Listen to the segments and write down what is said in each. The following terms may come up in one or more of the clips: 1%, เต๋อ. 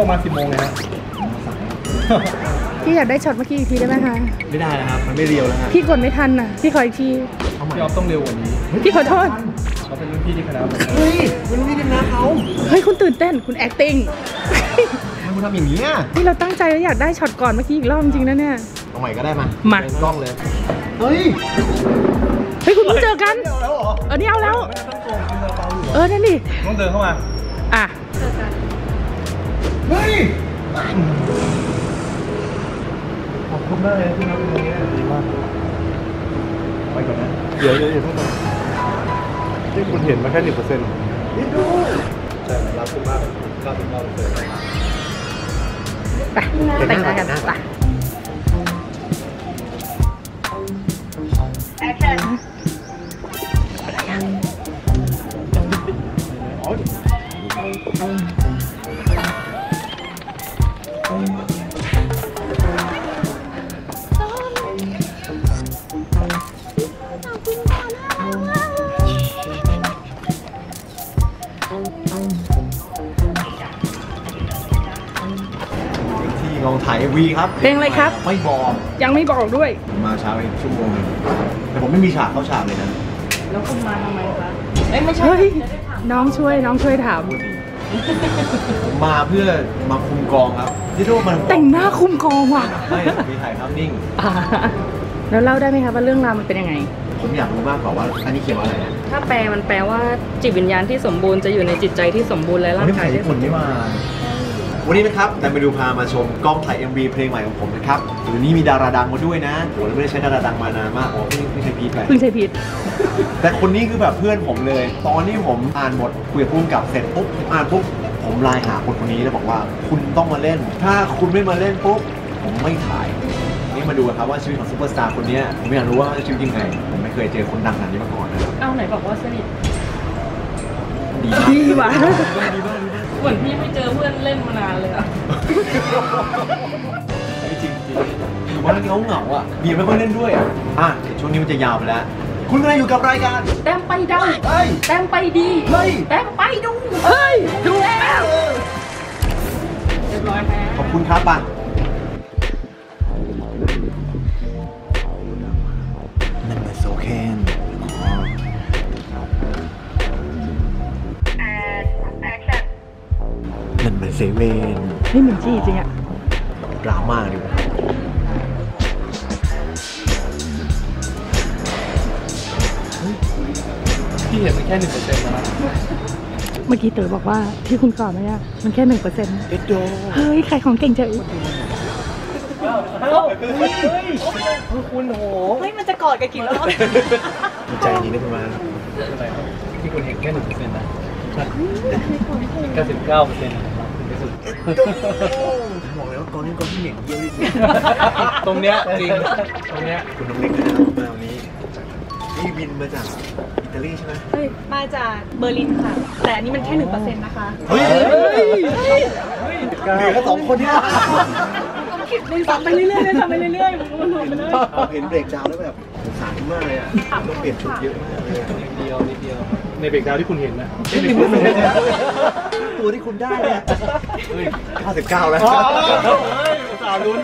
ประมาณ10 โมงเลยนะพี่อยากได้ช็อตเมื่อกี้อีกทีได้ไหมคะไม่ได้นะครับมันไม่เรียวแล้วฮะพี่กดไม่ทันน่ะพี่ขออีกทีพี่ออฟต้องเร็วกว่านี้พี่ขอโทษเขาเป็นรุ่นพี่ที่คณะเฮ้ยเป็นรุ่นพี่ที่คณะเขาเฮ้ยคุณตื่นเต้นคุณ acting คุณทำอย่างนี้อ่ะนี่เราตั้งใจแล้วอยากได้ช็อตก่อนเมื่อกี้อีกรอบจริงนะเนี่ยตรงไหนก็ได้มาเป็นกล้องเลยเฮ้ยเฮ้ยคุณต้องเจอกันเออนี่เอาแล้วเออนี่ต้องเดินเข้ามาอ่ะเฮ้ยขอบคุณมากเลยที่มาเป็นอย่างนี้ดีมากไปก่อนนะเดี๋ยวอยู่ข้างบนที่คุณเห็นมาแค่ 1% นี่ดูใช่รับคุณมากรับคุณมากเลยไปแต่งงานกันนะไปลองถ่าย MV ครับเพลงอะไรครับไม่บอกยังไม่บอกด้วยมาช้าไปชั่วโมงแต่ผมไม่มีฉากเข้าฉากเลยนะแล้วคุณมาทำไมคะไม่ใช่น้องช่วยถามมาเพื่อมาคุมกองครับที่รู้มันแต่งหน้าคุมกองว่ะไม่มีถ่ายทำนิ่งแล้วเล่าได้ไหมคะว่าเรื่องราวมันเป็นยังไงผมอยากรู้มากกว่าว่าอันนี้เขียนว่าอะไรนะถ้าแปลมันแปลว่าจิตวิญญาณที่สมบูรณ์จะอยู่ในจิตใจที่สมบูรณ์และร่างกายที่ผลไม่มาวันนี้นะครับแต่ไม่ดูพามาชมกล้องถ่าย MV เพลงใหม่ของผมนะครับตัวนี้มีดาราดังมาด้วยนะโหแล้วไม่ได้ใช้ดาราดังมานานมากอ๋อพี่ชัยพีทไปพี่ชัยพีทแต่คนนี้คือแบบเพื่อนผมเลยตอนที่ผมอ่านบทคุยกับผู้กำกับเสร็จปุ๊บอ่านปุ๊บผมไลน์หาคนนี้แล้วบอกว่าคุณต้องมาเล่นถ้าคุณไม่มาเล่นปุ๊บผมไม่ถ่ายนี่มาดูครับว่าชีวิตของซูเปอร์สตาร์คนนี้ผมอยากรู้ว่าชีวิตยังไงผมไม่เคยเจอคนดังขนาดนี้มาก่อนนะครับเอาไหนบอกว่าสนิทดีว่ะเหมือนพี่ไม่เจอเพื่อนเล่นมานานเลยอะจริงๆผมว่าเขาเหงาอ่ะบีไม่ค่อยเล่นด้วยอ่ะช่วงนี้มันจะยาวไปแล้วคุณกำลังอยู่กับรายการแต้มไปเดาแต้มไปดีแต้มไปดูเฮ้ยดูแล้วเรียบร้อยแล้วขอบคุณครับป่ะนั่นเป็นโซเคนนั่นมันเซเว่นนี่มันจี้จริงอะดราม่าดิพี่เห็นมันแค่ 1% นะเมื่อกี้เต๋อบอกว่าที่คุณกอดมาเนี่ยมันแค่ 1% เฮ้ยใครของเก่งจะอุ๊ยคุณโหเฮ้ยมันจะกอดกันกี่รอบใจดีนะคุณมาที่คุณเห็นแค่ 1% นะ99%บอกเลยว่ากองนี้กองที่เหน่งเยี่ยมที่สุดตรงเนี้ยจริงตรงเนี้ยคุณน้องเล็กนะครับมาวันนี้นี่บินมาจากอิตาลีใช่ไหมมาจากเบอร์ลินค่ะแต่อันนี้มันแค่ 1% นะคะเฮ้ยเหลือแค่2 คนเนี่ยมันตัดไปเรื่อยๆตัดไปเรื่อยๆวนๆไปเรื่อยเห็นเบรกดาวแล้วแบบสารมากเลยอ่ะต้องเปลี่ยนชุดเยอะมากเลยนิดเดียวในเบรกดาวที่คุณเห็นนะตัวที่คุณได้เนี่ย59แล้วสาวลุ้น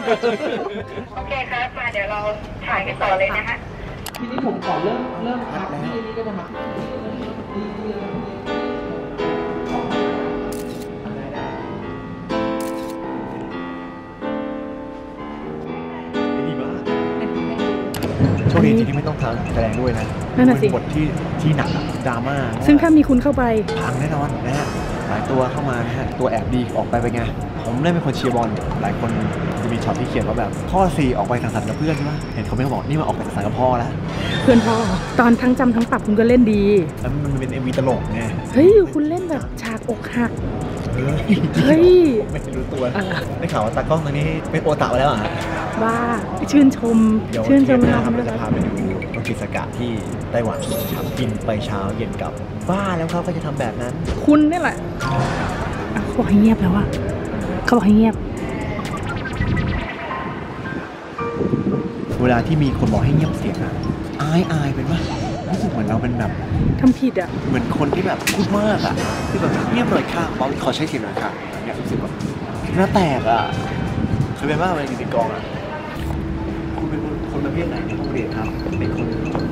โอเคครับมาเดี๋ยวเราถ่ายกันต่อเลยนะฮะทีนี้ผมขอเริ่มพักที่นี่ก็จะมาโชคดีที่ไม่ต้องทำแสดงด้วยนะเป็นบทที่หนักดราม่าซึ่งถ้ามีคุณเข้าไปพังแน่นอนนะฮะหลายตัวเข้ามานะฮะตัวแอบดีออกไปเป็นไงผมได้เป็นคนเชียร์บอลหลายคนจะมีช็อตที่เขียนว่าแบบข้อ4ออกไปสังสรรค์กับเพื่อนใช่ไหมเห็นเขาไม่บอกนี่มาออกไปสังสรรค์กับพ่อแล้วเพื่อนพ่อตอนทั้งจำทั้งปรับคุณก็เล่นดีแล้วมันเป็น MV ตลกไงเฮ้ยคุณเล่นแบบฉากอกหักเฮ้ยไม่รู้ตัวได้ข่าวว่าตากล้องตัวนี้เป็นโอตะไปแล้วอ่ะว่าชื่นชมเราครับเราจะพาไปดูโอกิซากะที่ไต้หวันครับกินไปเช้าเย็นกลับบ้าแล้วครับก็จะทำแบบนั้นคุณนี่แหละเขาบอกให้เงียบแล้วว่ะเขาบอกให้เงียบเวลาที่มีคนบอกให้เงียบเสียงอายเป็นว่ารู้สึกเหมือนเราเป็นแบบทำผิดอ่ะเหมือนคนที่แบบพูดมากอ่ะที่แบบเงียบหน่อยค่ะบอกขอใช้เสียงหน่อยค่ะเนี่ยรู้สึกแบบ หน้าแตกอ่ะเคยเป็นบ้างไหมกิติกรอ่ะคุณเป็นคนประเภทไหนในห้องเรียนครับเป็นคน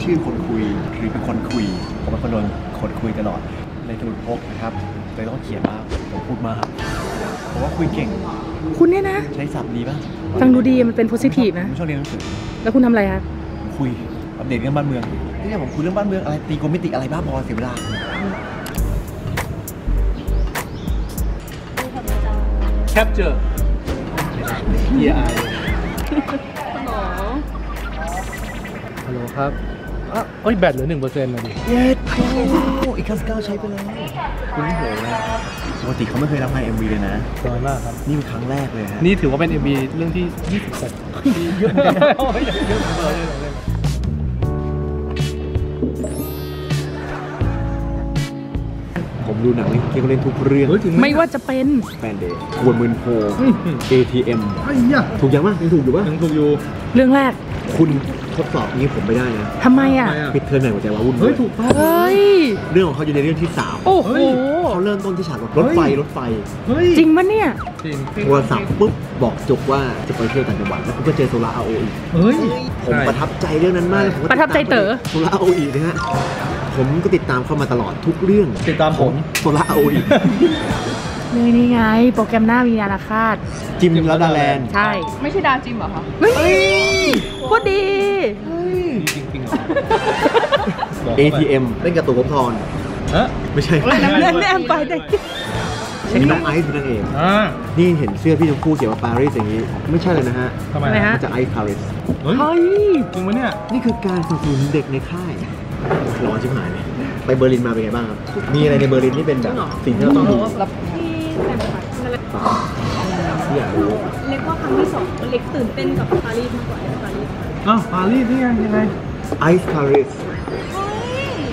ชื่อคนคุยหรือเป็นคนคุยผมเป็นคนโดนคนคุยตลอดในทุนพกนะครับเลยต้องเขียนมากผมพูดมากผมว่าคุยเก่งคุณเนี่ยนะใช้ศัพท์ดีป่ะฟังดูดีมันเป็นโพสิทีฟนะผมชอบเรียนหนังสือแล้วคุณทำอะไรครับคุยอัปเดตเรื่องบ้านเมืองนี่ผมคุยเรื่องบ้านเมืองอะไรตีโกมิติอะไรบ้าบอเสียเวลาแคปเจอร์เฮียไอฮัลโหลฮัลโหลครับโอ้ยแบตเหลือ 1% เลยดิเย้อีก99ใช้ไปแล้วคุณไม่เหนื่อยเลยปกติเขาไม่เคยรับงาน MV เลยนะสวยมากครับนี่เป็นครั้งแรกเลยฮะนี่ถือว่าเป็น MV เรื่องที่26เยอะเลยเยอะเลยผมดูหนังเกมเล่นทุกเรื่องไม่ว่าจะเป็นแฟนเดย์กวนมือโพ ATM ถูกยังป่ะยังถูกอยู่ป่ะยังถูกอยู่เรื่องแรกคุณทดสอบนี้ผมไม่ได้นะทำไมอ่ะปิดเทอมไหนหัวใจวาวุ่นเฮ้ยถูกป่ะเฮ้ยเรื่องของเขาอยู่ในเรื่องที่3โอ้โหเขาเริ่มต้นที่ฉากรถไฟจริงป่ะเนี่ยจริงโทรศัพท์ปุ๊บบอกจบว่าจะไปเที่ยวต่างจังหวัดแล้วก็เจอโซล่าเอาอีกเฮ้ยผมประทับใจเรื่องนั้นมากประทับใจเต๋อโซล่าเอาอีกนะฮะผมก็ติดตามเข้ามาตลอดทุกเรื่องติดตามผมโซล่าเอาอีกนี่ไงโปรแกรมหน้าวิญญาณคาตจิมแล้วดาแลนใช่ไม่ใช่ดาวจิมเหรอคะเฮ้ยพูดดีจริงๆเหรอ ATM เล่นกับตัวผมทอนฮะไม่ใช่แนมไปได้นี่น้องไอซ์เป็นนางเอกนี่เห็นเสื้อพี่ชมพู่เขียนว่าปารีสอย่างนี้ไม่ใช่เลยนะฮะทำไมฮะจะไอซ์ปารีสเฮ้ยจริงวะเนี่ยนี่คือการสนับสนุนเด็กในค่ายร้อนชิบหายเลยไปเบอร์ลินมาเป็นไงบ้างครับมีอะไรในเบอร์ลินที่เป็นแบบสิ่งที่เราต้องดูที่อยากรู้เล็กว่าครั้งที่2เล็กตื่นเต้นกับปารีสมากกว่าปารีสปารีสนี่ไงยังไงไอซ์ปารีส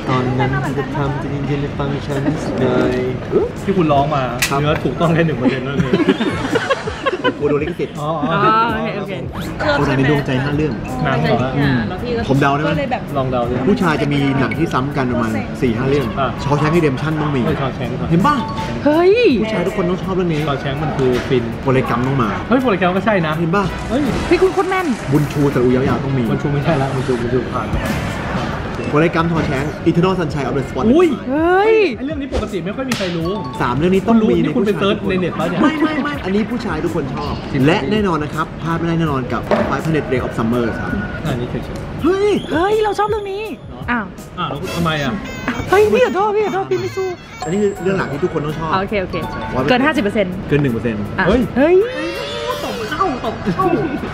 ตอนนั้นจะทำจะยินดีฟังฉันในที่คุณร้องมาเนื้อถูกต้องแค่1%นั่นเองกูดูลิขสิทธิ์โอเคคนในดวงใจ5 เรื่องน้ำต่อละผมเดาได้ไหมลองเดาดิผู้ชายจะมีหนังที่ซ้ำกันประมาณ 4-5 เรื่องชอว์แชงก์รีเดมชั่นต้องมีเห็นบ้างเฮ้ยผู้ชายทุกคนต้องชอบเรื่องนี้ชอว์แชงก์มันคือฟินโปรแกรมต้องมาเฮ้ยโปรแกรมก็ใช่นะเห็นบ้างเฮ้ยพี่คุณโคตรแม่นบุญชูแต่อุยยาวๆต้องมีบุญชูไม่ใช่ละบุญชูผ่านวรรณกรรมทอแชง Eternal Sunshine of the Spotless Mind อุ้ยเฮ้ยเรื่องนี้ปกติไม่ค่อยมีใครรู้3เรื่องนี้ต้องรู้นี่คุณไปเซิร์ชในเน็ตป่ะเนี่ยไม่อันนี้ผู้ชายทุกคนชอบและแน่นอนนะครับพลาดไม่ได้แน่นอนกับ 1% Break of Summer ครับอันนี้เฮ้ยเราชอบเรื่องนี้อ้าวแล้วทำไมอ่ะเฮ้ยพี่ขอโทษพี่ไม่สู้อันนี้คือเรื่องหลักที่ทุกคนต้องชอบโอเคเกิน 50% เกิน 1% เฮ้ยตกเข้า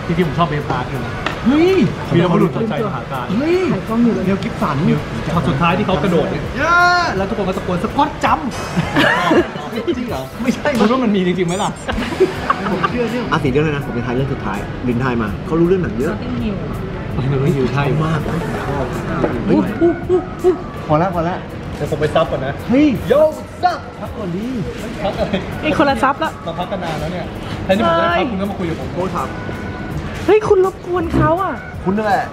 จริงๆผมชอบเบฟพาร์ทเลยเฮ้ยมีเรามาหลุดใจมหาการเฮ้ยเดี๋ยวกิฟสันตอนสุดท้ายที่เขากระโดดแล้วทุกคนมาตะโกนสก๊อตจัมป์จริงเหรอไม่ใช่คุณว่ามันมีจริงๆไหมล่ะผมเชื่อเรื่อง4 เรื่องเลยนะผมเป็นไทยเรื่องสุดท้ายลินไทยมาเขารู้เรื่องหนังเยอะอยู่ไทยมากพอละเดี๋ยวผมไปซับก่อนนะเฮ้ยโย่ซับพักก่อนดีพักอะไรไอ้คนละซับแล้วเราพักกันนานแล้วเนี่ยแทนที่ผมจะพักคุณก็มาคุยกับผมโค้ชครับเฮ้ยคุณรบกวนเขาอ่ะคุณนั่นแหละ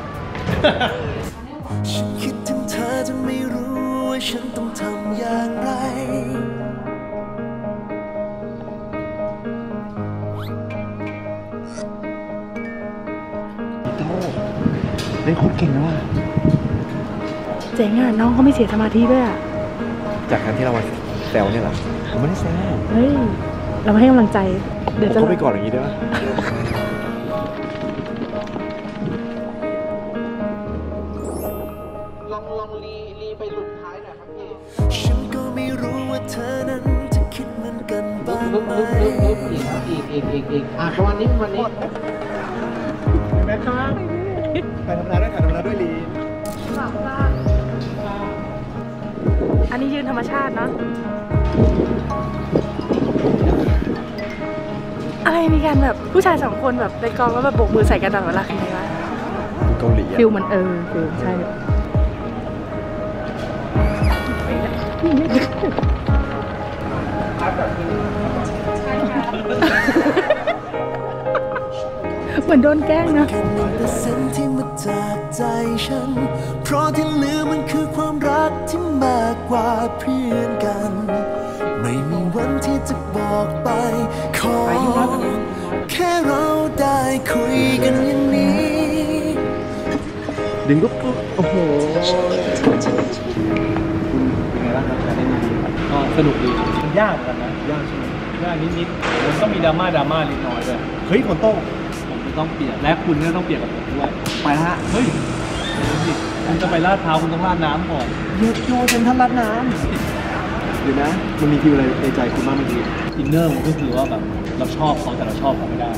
ฉันคิดถึงเธอจนไม่รู้ว่าฉันต้องทำอย่างไรโต้เล่นโคตรเก่งนะว่ะเจ๋งอ่ะน้องเขาไม่เสียสมาธิด้วยอ่ะจากการที่เราแซวเนี่ยหรอผมไม่ได้แซวเฮ้ยเราให้กำลังใจเดี๋ยวจะไปก่อนอย่างนี้ได้ไหมอีกแม่ค้าไปทำงานด้วยค่ะทำงานด้วยลีอันนี้ยืนธรรมชาติเนาะอะไรมีการแบบผู้ชาย2คนแบบในกองแล้วแบบโบกมือใส่กันตลอดเวลาคือไงวะเกาหลีฟิลมันฟิลใช่เหมือนโดนแกล้งนะที่มาจากใจฉันเพราะที่เหลือมันคือความรักที่มากกว่าเพื่อนกันไม่มีวันที่จะบอกไปขอ คุยกันอย่างนี้ดึงก็โอ้โหเป็นไงบ้างครับการเล่นนี้ก็สนุกดียากกันนะยากใช่ไหมยากนิดๆมันก็มีดราม่าเล็กน้อยเลยเฮ้ยคนโต้ผมจะต้องเปลี่ยนและคุณก็ต้องเปลี่ยนกับผมด้วยไปฮะเฮ้ยคุณจะไปลาดเท้าคุณต้องลาดน้ำก่อนโยนโยนจนท่านลาดน้ำเดี๋ยวนะมันมีฟิลอะไรในใจคุณมากเมื่อกี้อินเนอร์มันก็คือว่าแบบเราชอบเขาแต่เราชอบเขาไม่ได้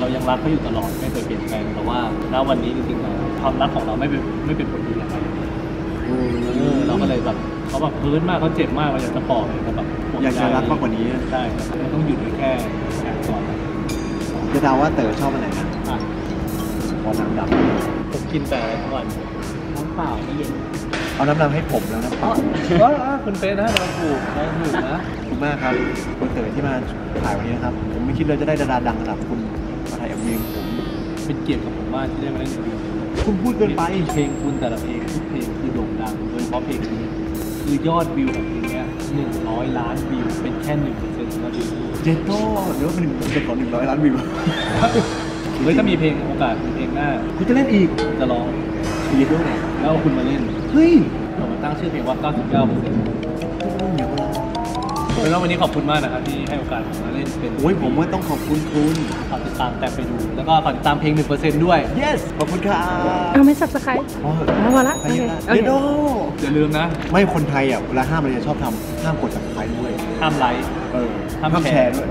เรายังรักเขาอยู่ตลอดไม่เคยเปลี่ยนแปลงแต่ว่าณวันนี้จริงๆแล้วความรักของเราไม่เป็นผลดีอะไรเราก็เลยแบบเขาแบบพื้นมากเขาเจ็บมากเราอยากจะปลอบเขาแบบอยากจะรักมากกว่านี้ใช่มันต้องหยุดแค่ก่อนจะเดาว่าเต๋อชอบอะไรนะพอน้ำดำผมกินแต่อะไรทั้งวันน้ำเปล่าไม่เย็นเอาน้ำดำให้ผมแล้วนะคุณเป๊ะนะเราถูกนะขอบคุณมากครับคุณเต๋อที่มาถ่ายวันนี้นะครับผมไม่คิดเลยจะได้ดาราดังระดับคุณมาถ่ายเอ็มวีผมเป็นเกียรติกับผมมากที่ได้มาได้เรียนคุณพูดเกินไปเพลงคุณแต่ละเพลงทุกเพลงคือโด่งดังโดยเฉพาะเพลงนี้คือยอดวิวของเพลงนี้100 ล้านวิวเป็นแค่1%ของวิวเจโต้หรือว่าเป็น1%ของ100 ล้านวิวเฮ้ยถ้ามีเพลงโอกาสเพลงหน้าคุณจะเล่นอีกจะร้องชีวิตด้วยแล้วคุณมาเล่นเฮ้ยเรามาตั้งชื่อเพลงว่า99%แล้ววันนี้ขอบคุณมากนะครับที่ให้โอกาสผมมาเล่นเป็นโอ้ยผมว่าต้องขอบคุณคุณฝากติดตามแต่ไปดูแล้วก็ฝากติดตามเพลง 1% ด้วย yes ขอบคุณครับเอาไม่ subscribe พอละโอเคอย่าลืมนะไม่คนไทยอ่ะเวลาห้ามอะไรจะชอบทำห้ามกด subscribe ด้วยห้ามไลค์ห้ามแชร์ด้วย